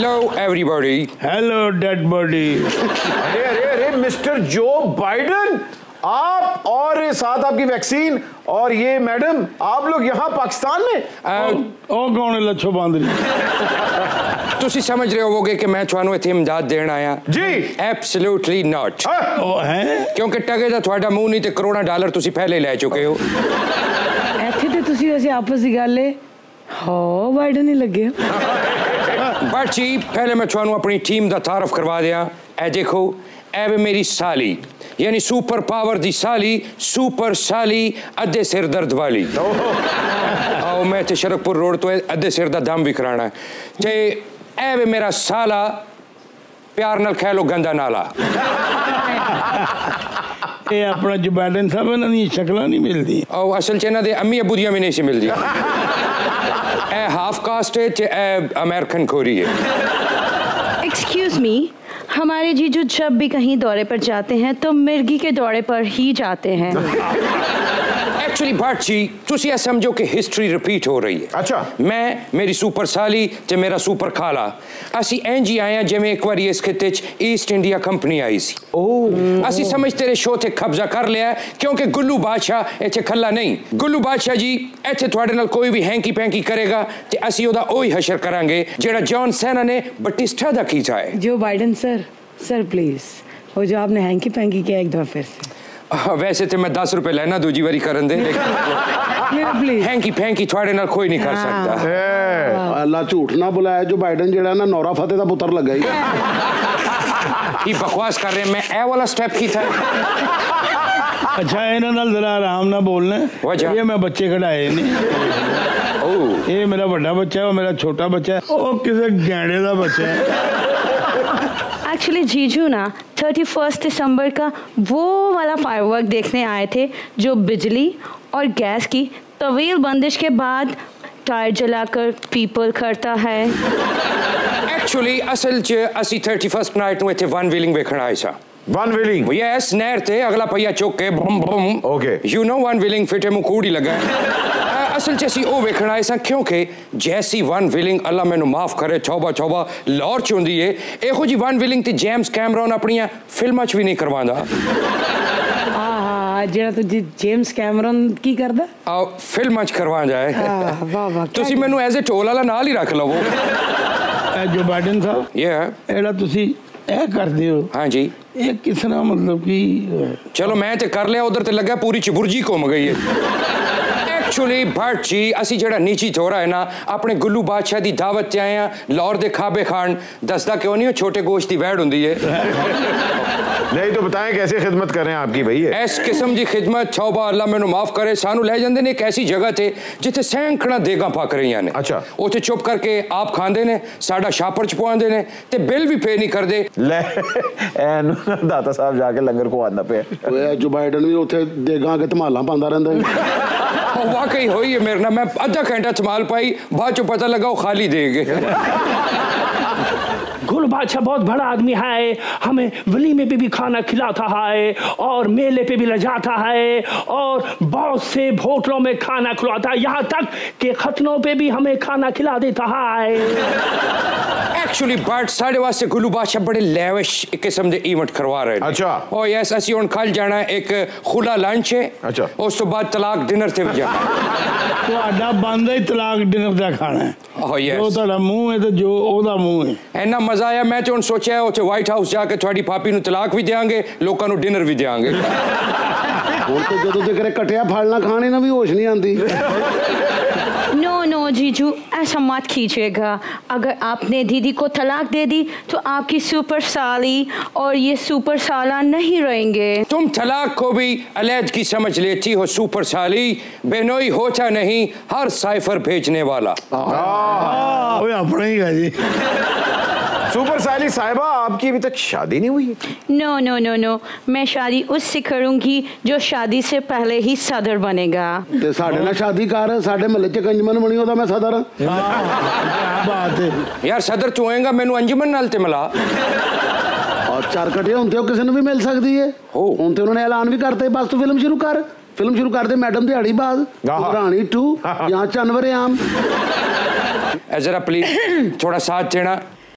Hello everybody. Hello dead body. अरे अरे अरे मिस्टर जो बाइडन, आप और साथ आपकी वैक्सीन और ये मैडम, आप लोग यहाँ पाकिस्तान में कौन है लच्छो बांधरी? तुसी समझ रहे होगे कि मैं थानू इत्थे इमदाद देण आया जी? Absolutely not. ओ है क्योंकि टगे दा थोड़ा मुंह नहीं ते करोड़ा डॉलर तुसी पहले ले चुके हो। इत्थे ते तुसी वैसे आपस दी गल है। हां वाइड नहीं लगे बट जी पहले मैं थानू अपनी टीम दा तारफ करवा दिया। ए देखो एवे मेरी साली, यानी सुपर पावर दी साली, सुपर साली अद्धे सिर दर्द वाली। आओ मैं ते शरकपुर रोड तो अद्धे सिर दा दम भी कराना है ते ऐ वे मेरा साला प्यार नाल कह लो गंदा नाला। ये अपना जो बाइडन साहब ना ये शक्ल नहीं मिलती और असल चेना दे अम्मी अबू दिया में नहीं सी मिलती। ऐ हाफ कास्ट है ते ऐ अमेरिकन खोरी है। एक्सक्यूज मी, हमारे जीजू जब भी कहीं दौरे पर जाते हैं तो मिर्गी के दौरे पर ही जाते हैं। एक्चुअली भट जी तुसी समझो कि हिस्ट्री रिपीट हो रही है। अच्छा मैं मेरी सुपर साली ते मेरा सुपर खाला असी एनजी आया जिमें एक बार इस खिते ईस्ट इंडिया कंपनी आई सी। असी समझते रहे शो ते कब्जा कर लिया क्योंकि गुल्लू बादशाह इत्थे खल्ला नहीं। गुल्लू बादशाह जी इत्थे तुहाडे नाल कोई भी हैंकी पैंकी करेगा ते असी ओदा ओही हशर करांगे जेड़ा जॉन सेना ने बटिस्टा दा कीता है। जो बाइडन सर प्लीज वो जो आपने हैंकी पैंकी किया एक दफा फिर से। वैसे तो मैं 10 रुपए लेना दूजी बारी करन दे हैंकी फैंकी थोड़े ना कोई नहीं कर सकता। अल्लाह झूठ ना बुलाया जो बाइडन जेड़ा ना नौरा फतेह दा पुत्र लगा ही बकवास कर रहे। मैं ए वाला स्टेप की था। अच्छा इन्हां नाल जरा आराम ना बोलना ये मैं बच्चे खड़ाए नहीं। ये मेरा बड़ा बच्चा है और मेरा छोटा बच्चा है और किसी गैंडे का बच्चा है। एक्चुअली जीजू ना 31 दिसंबर का वो वाला फायरवर्क देखने आए थे जो बिजली और गैस की तवील बंदिश के बाद टायर जलाकर पीपल करता है। एक्चुअली असल असी 31 नाइट में थे वन व्हीलिंग देखना आए सा। वन व्हीलिंग यस नहर थे अगला पहिया चौक के बम बम। Okay you know one wheeling फिटे मुँह कूड़ी लगा। असल जैसी ओ वेखना ऐसा क्योंकि जैसी वन व्हीलिंग अल्लाह मैनू माफ करे छौबा छौबा लॉर्च होंदी है एहो जी वन व्हीलिंग ते जेम्स कैमरॉन अपनी फिल्मां च भी नहीं करवांदा। हां जेड़ा तो जेम्स कैमरॉन की करदा फिल्मां च करवांदा है। हां वाह वाह तुसी मैनू एज ए टोल वाला नाल ही रख लवो। जो बाइडन साहब ये एड़ा तुसी ए कर दियो। हां जी ये किसना मतलब कि चलो मैं ते कर लिया उधर ते लगा पूरी चिबुरजी घूम गई है। एक्चुअली भट जी असी जड़ा नीची थोड़ा है ना अपने गुल्लू बादशाह दी दावत ते आए हैं लाहौर दे खाबे खान दसदा क्यों नहीं हो छोटे गोश्त दी वैड़ हुंदी है। नहीं तो बताएं कैसे खिदमत करें आपकी भाई इस किस्म की खिदमत छौबा अल्लाह मैनू माफ करे सानू ले जांदे ने एक ऐसी जगह ते जिथे सैंकड़ा देगा पक रही ने। अच्छा उथे चुप करके आप खांदे ने साडा छापर च पवांदे ने ते बिल भी पे नहीं करदे। ले एनु दाता साहब जाके लंगर को आंदा पे ओए जो बाइडन भी उथे देगा के धमाला पांदा रहंदा। वाकई होई है मेरे ना मैं आधा घंटा संभाल पाई बाद चो पता लगा वो खाली देंगे। गुल बादशाह बहुत बड़ा आदमी है हमें वलीमे पे भी खाना खिलाता है और मेले पे भी ले जाता है और बहुत से होटलों में खाना खिलाता है यहाँ तक कि खतनों पे भी हमें खाना खिला देता है। एक्चुअली बट साढ़े वास्ते गुल बादशाह बड़े लेविश किस्म के इवेंट करवा रहे हैं। अच्छा और यस असी हुण कल जाना है एक खुला लंच है। अच्छा उस तो बाद तलाक डिनर से भी जाना तुहाडा बनदा ही तलाक डिनर दा खाना है। ओ यस जो तुहाडा मुंह है तो जो ओदा मुंह है इना आया मैं तो सोचा है उसे व्हाइट हाउस जाके थोड़ी पापी नु तलाक भी देंगे लोगों नु डिनर भी देंगे। बोल तो जो तो करे कटिया फाड़ना खाने ना भी होश नहीं आती। नो जीजू ऐसा मत खींचिएगा। अगर आपने दीदी को तलाक दे दी तो आपकी सुपर साली और ये सुपर साला नहीं रहेंगे। तुम तलाक को भी अलैदगी समझ लेती हो सुपर साली बेनोई होता नहीं हर साइफर भेजने वाला। अपना ही सुपर साली साहिबा आपकी अभी तक शादी नहीं हुई? नो मैं शादी उससे करूंगी जो शादी से पहले ही सदर बनेगा। ते साडे ना शादी कर साडे महल्ले च कंजमन बनी होदा मैं सदर। हां बात है यार सदर तू होएगा मेनू अंजमन नाल ते मिला। और चार कटिया हुंदे हो किसी ने भी मिल सकती है हुन ते उन्होंने ऐलान भी करते बस तू फिल्म शुरू कर दे मैडम दिहाड़ी बाद रानी 2 या जानवर आम। जरा प्लीज थोड़ा साथ देना